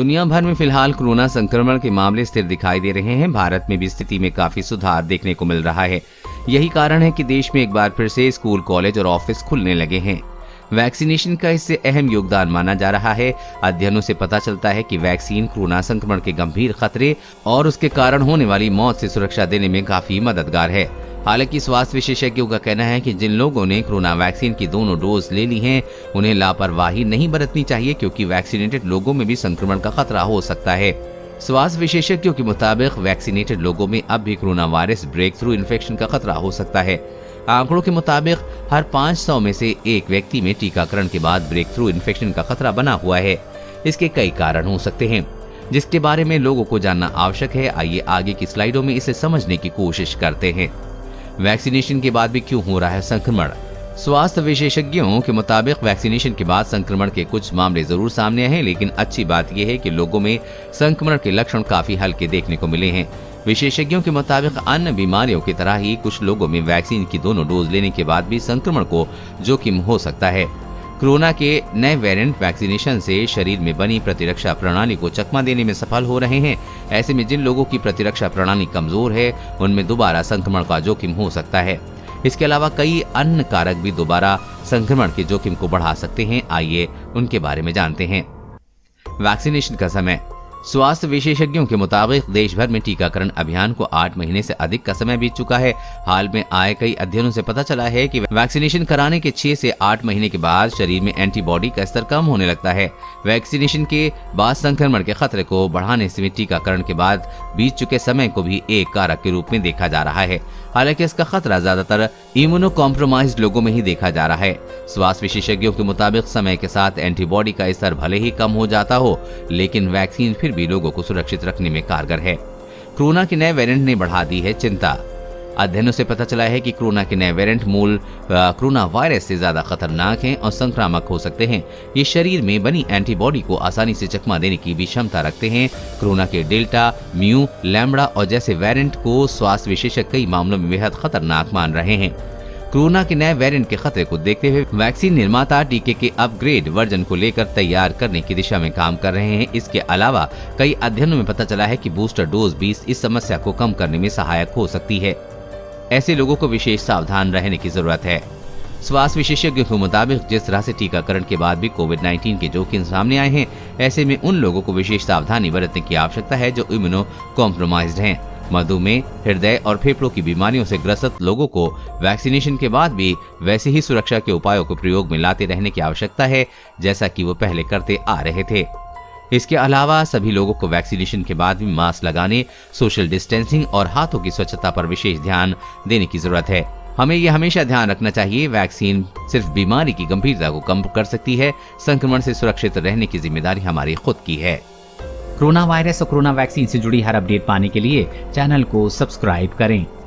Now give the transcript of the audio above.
दुनिया भर में फिलहाल कोरोना संक्रमण के मामले स्थिर दिखाई दे रहे हैं। भारत में भी स्थिति में काफी सुधार देखने को मिल रहा है। यही कारण है कि देश में एक बार फिर से स्कूल, कॉलेज और ऑफिस खुलने लगे हैं। वैक्सीनेशन का इससे अहम योगदान माना जा रहा है। अध्ययनों से पता चलता है कि वैक्सीन कोरोना संक्रमण के गंभीर खतरे और उसके कारण होने वाली मौत से सुरक्षा देने में काफी मददगार है। हालांकि स्वास्थ्य विशेषज्ञों का कहना है कि जिन लोगों ने कोरोना वैक्सीन की दोनों डोज ले ली हैं, उन्हें लापरवाही नहीं बरतनी चाहिए, क्योंकि वैक्सीनेटेड लोगों में भी संक्रमण का खतरा हो सकता है। स्वास्थ्य विशेषज्ञों के मुताबिक वैक्सीनेटेड लोगों में अब भी corona virus breakthrough infection का खतरा हो सकता है। आंकड़ों के मुताबिक हर 500 में से एक व्यक्ति में टीकाकरण के बाद ब्रेक थ्रू इन्फेक्शन का खतरा बना हुआ है। इसके कई कारण हो सकते हैं, जिसके बारे में लोगों को जानना आवश्यक है। आइए आगे की स्लाइडों में इसे समझने की कोशिश करते हैं। वैक्सीनेशन के बाद भी क्यों हो रहा है संक्रमण? स्वास्थ्य विशेषज्ञों के मुताबिक वैक्सीनेशन के बाद संक्रमण के कुछ मामले जरूर सामने आए हैं, लेकिन अच्छी बात यह है कि लोगों में संक्रमण के लक्षण काफी हल्के देखने को मिले हैं। विशेषज्ञों के मुताबिक अन्य बीमारियों की तरह ही कुछ लोगों में वैक्सीन की दोनों डोज लेने के बाद भी संक्रमण को जोखिम हो सकता है। कोरोना के नए वेरिएंट वैक्सीनेशन से शरीर में बनी प्रतिरक्षा प्रणाली को चकमा देने में सफल हो रहे हैं। ऐसे में जिन लोगों की प्रतिरक्षा प्रणाली कमजोर है, उनमें दोबारा संक्रमण का जोखिम हो सकता है। इसके अलावा कई अन्य कारक भी दोबारा संक्रमण के जोखिम को बढ़ा सकते हैं। आइए उनके बारे में जानते हैं। वैक्सीनेशन का समय। स्वास्थ्य विशेषज्ञों के मुताबिक देश भर में टीकाकरण अभियान को 8 महीने से अधिक का समय बीत चुका है। हाल में आए कई अध्ययनों से पता चला है कि वैक्सीनेशन कराने के 6 से 8 महीने के बाद शरीर में एंटीबॉडी का स्तर कम होने लगता है। वैक्सीनेशन के बाद संक्रमण के खतरे को बढ़ाने से टीकाकरण के बाद बीत चुके समय को भी एक कारक के रूप में देखा जा रहा है। हालांकि इसका खतरा ज्यादातर इम्यूनो कॉम्प्रोमाइज्ड लोगों में ही देखा जा रहा है। स्वास्थ्य विशेषज्ञों के मुताबिक समय के साथ एंटीबॉडी का स्तर भले ही कम हो जाता हो, लेकिन वैक्सीन भी लोगों को सुरक्षित रखने में कारगर है। कोरोना के नए वेरिएंट ने बढ़ा दी है चिंता। अध्ययनों से पता चला है कि कोरोना के नए वेरिएंट मूल कोरोना वायरस से ज्यादा खतरनाक हैं और संक्रामक हो सकते हैं। ये शरीर में बनी एंटीबॉडी को आसानी से चकमा देने की भी क्षमता रखते हैं। कोरोना के डेल्टा, म्यू, लैम्बडा और जैसे वेरिएंट को स्वास्थ्य विशेषज्ञ कई मामलों में बेहद खतरनाक मान रहे हैं। कोरोना के नए वेरिएंट के खतरे को देखते हुए वैक्सीन निर्माता टीके के अपग्रेड वर्जन को लेकर तैयार करने की दिशा में काम कर रहे हैं। इसके अलावा कई अध्ययनों में पता चला है कि बूस्टर डोज भी इस समस्या को कम करने में सहायक हो सकती है। ऐसे लोगों को विशेष सावधान रहने की जरूरत है। स्वास्थ्य विशेषज्ञों के मुताबिक जिस तरह से टीकाकरण के बाद भी कोविड-19 के जोखिम सामने आए हैं, ऐसे में उन लोगों को विशेष सावधानी बरतने की आवश्यकता है जो इम्यूनो कॉम्प्रोमाइज्ड हैं। मधुमेह, हृदय और फेफड़ों की बीमारियों से ग्रसित लोगों को वैक्सीनेशन के बाद भी वैसे ही सुरक्षा के उपायों को प्रयोग में लाते रहने की आवश्यकता है, जैसा कि वो पहले करते आ रहे थे। इसके अलावा सभी लोगों को वैक्सीनेशन के बाद भी मास्क लगाने, सोशल डिस्टेंसिंग और हाथों की स्वच्छता पर विशेष ध्यान देने की जरूरत है। हमें यह हमेशा ध्यान रखना चाहिए, वैक्सीन सिर्फ बीमारी की गंभीरता को कम कर सकती है, संक्रमण से सुरक्षित रहने की जिम्मेदारी हमारी खुद की है। कोरोना वायरस और कोरोना वैक्सीन से जुड़ी हर अपडेट पाने के लिए चैनल को सब्सक्राइब करें।